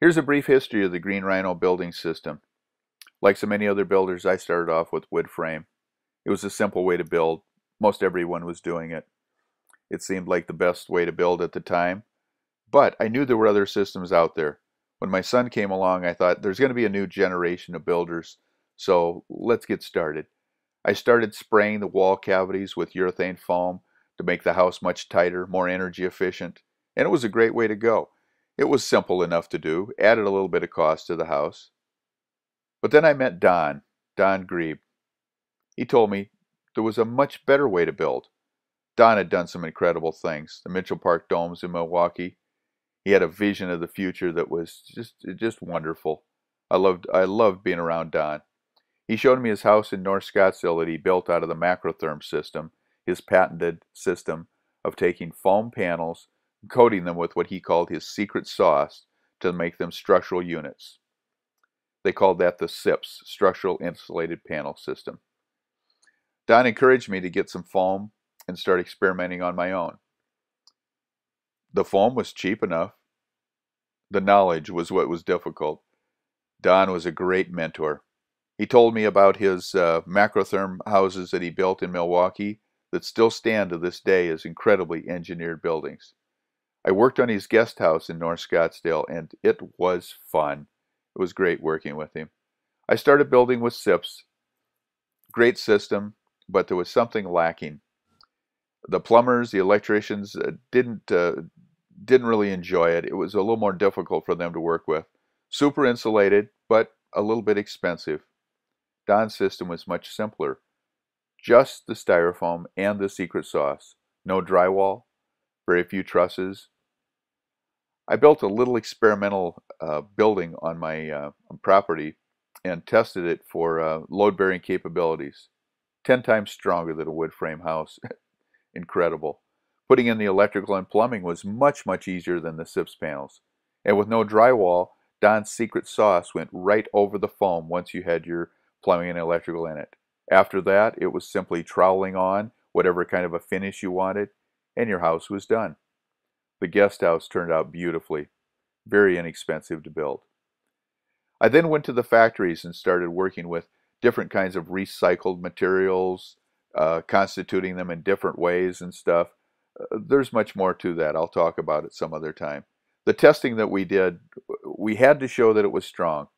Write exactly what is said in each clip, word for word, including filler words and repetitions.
Here's a brief history of the Green Rhino building system. Like so many other builders, I started off with wood frame. It was a simple way to build. Most everyone was doing it. It seemed like the best way to build at the time. But I knew there were other systems out there. When my son came along, I thought there's going to be a new generation of builders, so let's get started. I started spraying the wall cavities with urethane foam to make the house much tighter, more energy efficient, and it was a great way to go. It was simple enough to do, added a little bit of cost to the house. But then I met Don, Don Greeb. He told me there was a much better way to build. Don had done some incredible things. The Mitchell Park domes in Milwaukee. He had a vision of the future that was just just wonderful. I loved I loved being around Don. He showed me his house in North Scottsdale that he built out of the Macrotherm system, his patented system of taking foam panels and coating them with what he called his secret sauce to make them structural units. They called that the S I P S, Structural Insulated Panel System. Don encouraged me to get some foam and start experimenting on my own. The foam was cheap enough. The knowledge was what was difficult. Don was a great mentor. He told me about his uh, Macrotherm houses that he built in Milwaukee that still stand to this day as incredibly engineered buildings. I worked on his guest house in North Scottsdale, and it was fun. It was great working with him. I started building with S I P S. Great system, but there was something lacking. The plumbers, the electricians uh, didn't uh, didn't really enjoy it. It was a little more difficult for them to work with. Super insulated, but a little bit expensive. Don's system was much simpler. Just the styrofoam and the secret sauce. No drywall, very few trusses. I built a little experimental uh, building on my uh, property and tested it for uh, load-bearing capabilities. Ten times stronger than a wood frame house. Incredible. Putting in the electrical and plumbing was much, much easier than the S I P S panels. And with no drywall, Don's secret sauce went right over the foam once you had your plumbing and electrical in it. After that, it was simply troweling on whatever kind of a finish you wanted, and your house was done. The guest house turned out beautifully. Very inexpensive to build. I then went to the factories and started working with different kinds of recycled materials, Uh, constituting them in different ways and stuff. Uh, there's much more to that. I'll talk about it some other time. The testing that we did, we had to show that it was strong.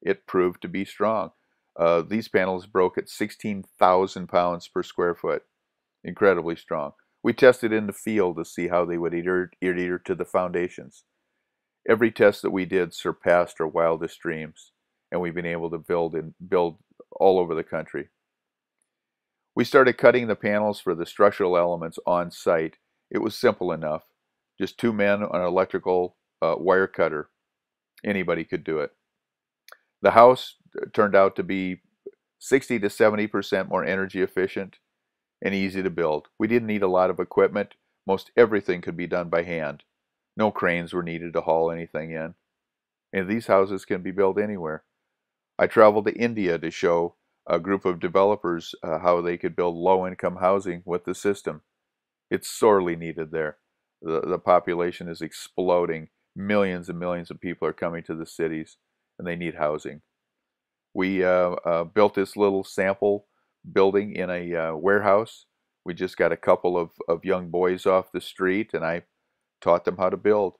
It proved to be strong. Uh, these panels broke at sixteen thousand pounds per square foot. Incredibly strong. We tested in the field to see how they would adhere, adhere to the foundations. Every test that we did surpassed our wildest dreams, and we've been able to build and build all over the country. We started cutting the panels for the structural elements on site. It was simple enough. Just two men on an electrical uh, wire cutter. Anybody could do it. The house turned out to be sixty to seventy percent more energy efficient and easy to build. We didn't need a lot of equipment. Most everything could be done by hand. No cranes were needed to haul anything in. And these houses can be built anywhere. I traveled to India to show a group of developers uh, how they could build low-income housing with the system. It's sorely needed there. The, the population is exploding. Millions and millions of people are coming to the cities, and they need housing. We uh, uh, built this little sample building in a uh, warehouse. We just got a couple of, of young boys off the street, and I taught them how to build.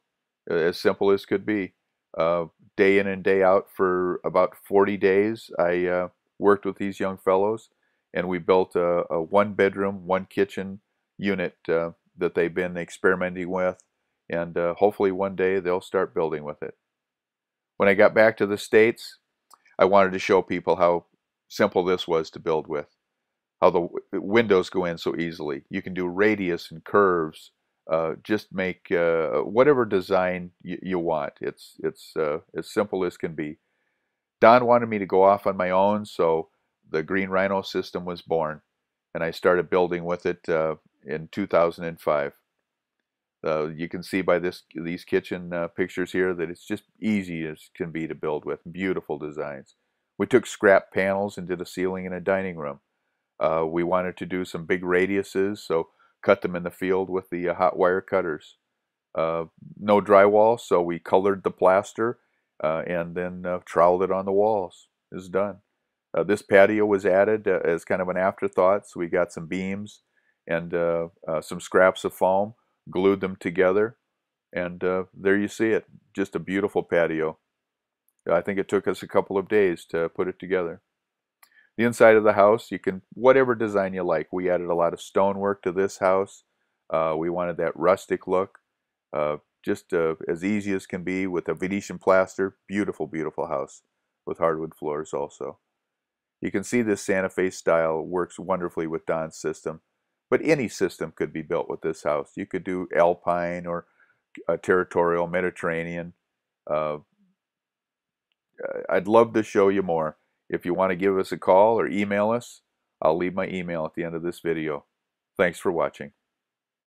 As simple as could be. Uh, day in and day out for about forty days, I uh, worked with these young fellows, and we built a, a one-bedroom, one-kitchen unit uh, that they've been experimenting with, and uh, hopefully one day they'll start building with it. When I got back to the States, I wanted to show people how simple this was to build with, how the w windows go in so easily. You can do radius and curves, uh, just make uh, whatever design y you want. It's, it's uh, as simple as can be. Don wanted me to go off on my own, so the Green Rhino system was born, and I started building with it uh, in two thousand five. Uh, you can see by this these kitchen uh, pictures here that it's just easy as can be to build with. Beautiful designs. We took scrap panels and did a ceiling in a dining room. Uh, we wanted to do some big radiuses, so cut them in the field with the uh, hot wire cutters. Uh, no drywall, so we colored the plaster. uh, and then uh, troweled it on the walls. It's done. Uh, this patio was added uh, as kind of an afterthought, so we got some beams and uh, uh, some scraps of foam, glued them together, and uh, there you see it. Just a beautiful patio. I think it took us a couple of days to put it together. The inside of the house, you can, whatever design you like. We added a lot of stonework to this house. Uh, we wanted that rustic look, uh, just uh, as easy as can be, with a Venetian plaster. Beautiful, beautiful house with hardwood floors also. You can see this Santa Fe style works wonderfully with Don's system, but any system could be built with this house. You could do alpine or uh, territorial, Mediterranean. Uh, I'd love to show you more. If you want to give us a call or email us, I'll leave my email at the end of this video. Thanks for watching.